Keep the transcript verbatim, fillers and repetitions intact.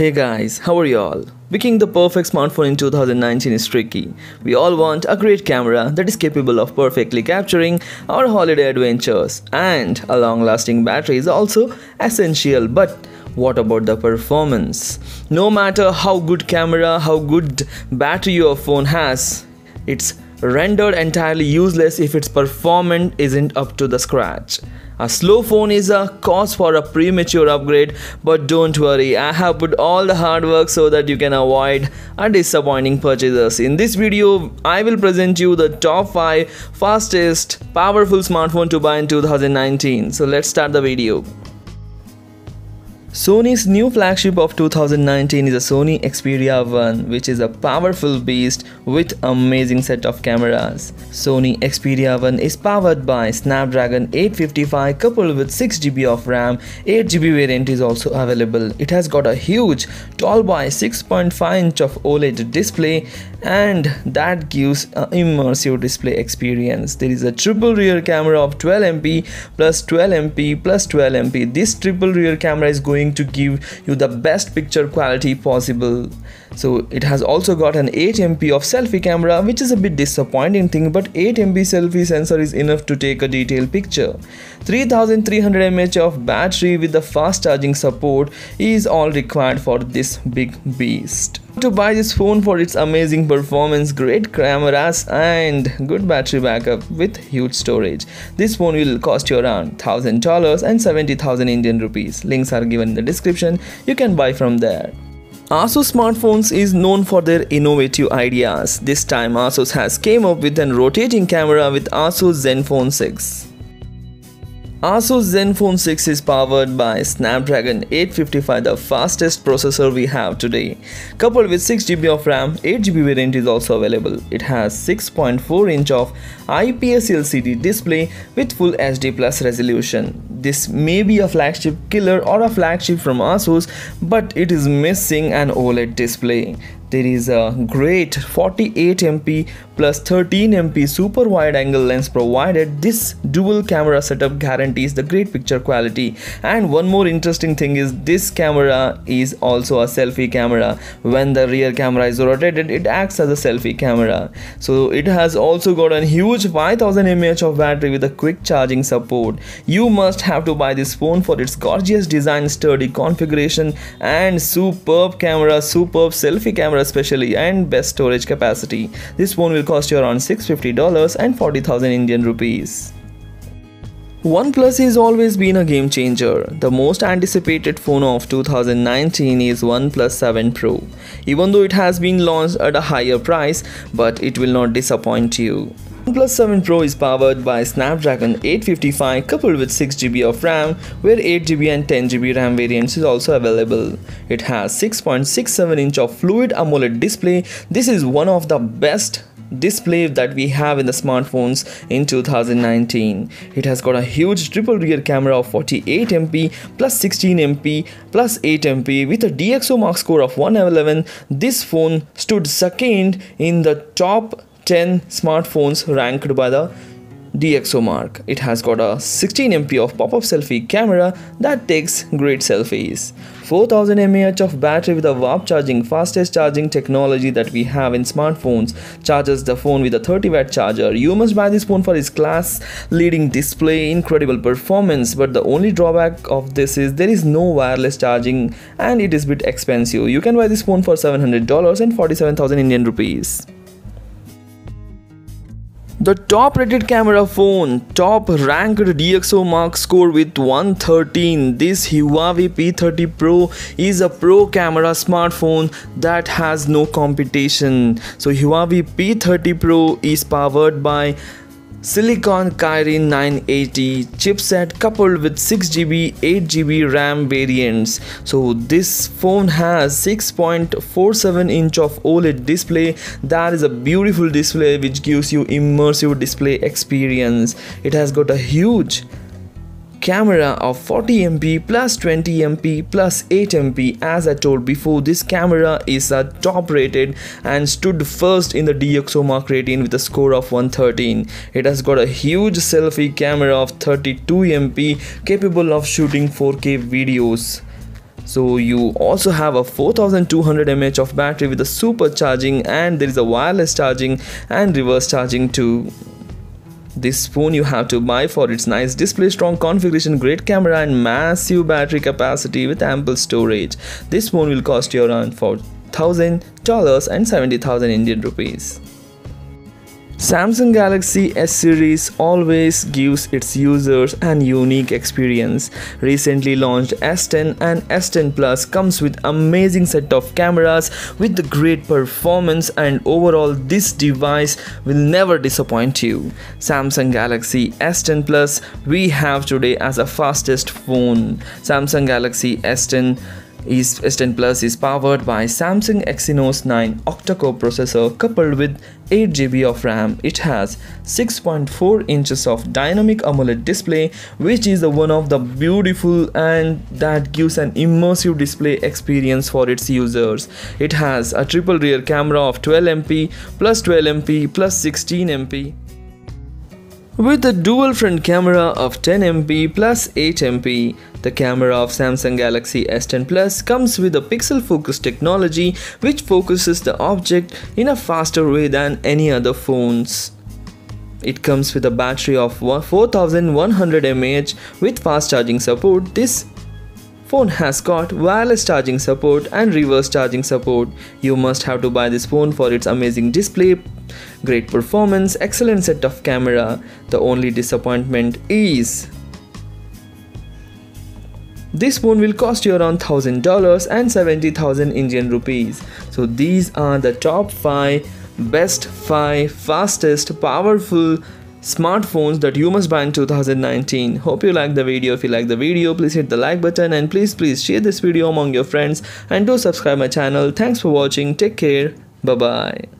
Hey guys, how are y'all? Picking the perfect smartphone in two thousand nineteen is tricky. We all want a great camera that is capable of perfectly capturing our holiday adventures, and a long-lasting battery is also essential, but what about the performance? No matter how good camera, how good battery your phone has, it's rendered entirely useless if its performance isn't up to the scratch. A slow phone is a cause for a premature upgrade, but don't worry, I have put all the hard work so that you can avoid a disappointing purchases. In this video, I will present you the top five fastest, powerful smartphone to buy in two thousand nineteen. So let's start the video. Sony's new flagship of two thousand nineteen is a Sony Xperia one, which is a powerful beast with amazing set of cameras. Sony Xperia one is powered by Snapdragon eight fifty-five coupled with six G B of RAM. eight G B variant is also available. It has got a huge tall boy six point five inch of OLED display, and that gives an immersive display experience. There is a triple rear camera of twelve megapixel plus twelve megapixel plus twelve megapixel. This triple rear camera is going to give you the best picture quality possible. So it has also got an eight megapixel of selfie camera, which is a bit disappointing thing, but eight megapixel selfie sensor is enough to take a detailed picture. three thousand three hundred milliamp hours of battery with the fast charging support is all required for this big beast. To buy this phone for its amazing performance, great cameras and good battery backup with huge storage, this phone will cost you around one thousand dollars and seventy thousand Indian rupees. Links are given in the description, you can buy from there. Asus smartphones is known for their innovative ideas. This time Asus has came up with a rotating camera with Asus Zenfone six. Asus Zenfone six is powered by Snapdragon eight fifty-five, the fastest processor we have today. Coupled with six G B of RAM, eight G B variant is also available. It has six point four inch of I P S L C D display with full H D plus resolution. This may be a flagship killer or a flagship from Asus, but it is missing an OLED display. There is a great forty-eight megapixel plus thirteen megapixel super wide angle lens provided. This dual camera setup guarantees the great picture quality. And one more interesting thing is this camera is also a selfie camera. When the rear camera is rotated, it acts as a selfie camera. So it has also got a huge five thousand milliamp hours of battery with a quick charging support. You must have to buy this phone for its gorgeous design, sturdy configuration, and superb camera, superb selfie camera especially, and best storage capacity. This phone will cost you around six hundred fifty dollars and forty thousand Indian rupees. OnePlus has always been a game changer. The most anticipated phone of two thousand nineteen is OnePlus seven Pro. Even though it has been launched at a higher price, but it will not disappoint you. OnePlus seven Pro is powered by Snapdragon eight fifty-five coupled with six G B of RAM, where eight G B and ten G B RAM variants is also available. It has six point six seven inch of fluid AMOLED display. This is one of the best display that we have in the smartphones in two thousand nineteen. It has got a huge triple rear camera of forty-eight megapixel plus sixteen megapixel plus eight megapixel with a DxOMark score of one eleven. This phone stood second in the top ten smartphones ranked by the DxOMark. It has got a sixteen megapixel of pop-up selfie camera that takes great selfies. four thousand milliamp hours of battery with a warp charging, fastest charging technology that we have in smartphones. Charges the phone with a thirty watt charger. You must buy this phone for its class leading display, incredible performance, but the only drawback of this is there is no wireless charging and it is a bit expensive. You can buy this phone for seven hundred dollars and forty-seven thousand Indian rupees. The top rated camera phone, top ranked DxOMark score with one thirteen. This Huawei P thirty Pro is a pro camera smartphone that has no competition. So Huawei P thirty Pro is powered by Silicon Kirin nine eighty chipset coupled with six G B, eight G B RAM variants. So this phone has six point four seven inch of OLED display. That is a beautiful display which gives you immersive display experience. It has got a huge camera of forty megapixel plus twenty megapixel plus eight megapixel. As I told before, this camera is a top rated and stood first in the DxOMark rating with a score of one thirteen. It has got a huge selfie camera of thirty-two megapixel capable of shooting four K videos. So you also have a four thousand two hundred milliamp hour of battery with a supercharging, and there is a wireless charging and reverse charging too. This phone you have to buy for its nice display, strong configuration, great camera and massive battery capacity with ample storage. This phone will cost you around four thousand dollars and seventy thousand Indian rupees. Samsung Galaxy S series always gives its users an unique experience. Recently launched S ten and S ten Plus comes with amazing set of cameras with the great performance, and overall this device will never disappoint you. Samsung Galaxy S ten Plus we have today as a fastest phone. Samsung Galaxy S ten Is S ten Plus is powered by Samsung Exynos nine octa-core processor coupled with eight G B of RAM. It has six point four inches of dynamic AMOLED display, which is the one of the beautiful and that gives an immersive display experience for its users. It has a triple rear camera of twelve megapixel plus twelve megapixel plus sixteen megapixel. With a dual front camera of ten megapixel plus eight megapixel, the camera of Samsung Galaxy S ten Plus comes with a pixel focus technology which focuses the object in a faster way than any other phones. It comes with a battery of four thousand one hundred milliamp hours with fast charging support. This phone has got wireless charging support and reverse charging support. You must have to buy this phone for its amazing display, great performance, excellent set of camera. The only disappointment is this phone will cost you around one thousand dollars and seventy thousand Indian rupees. So these are the top five best five fastest powerful smartphones that you must buy in two thousand nineteen. Hope you like the video. If you like the video, please hit the like button and please please share this video among your friends and do subscribe my channel. Thanks for watching. Take care. Bye bye.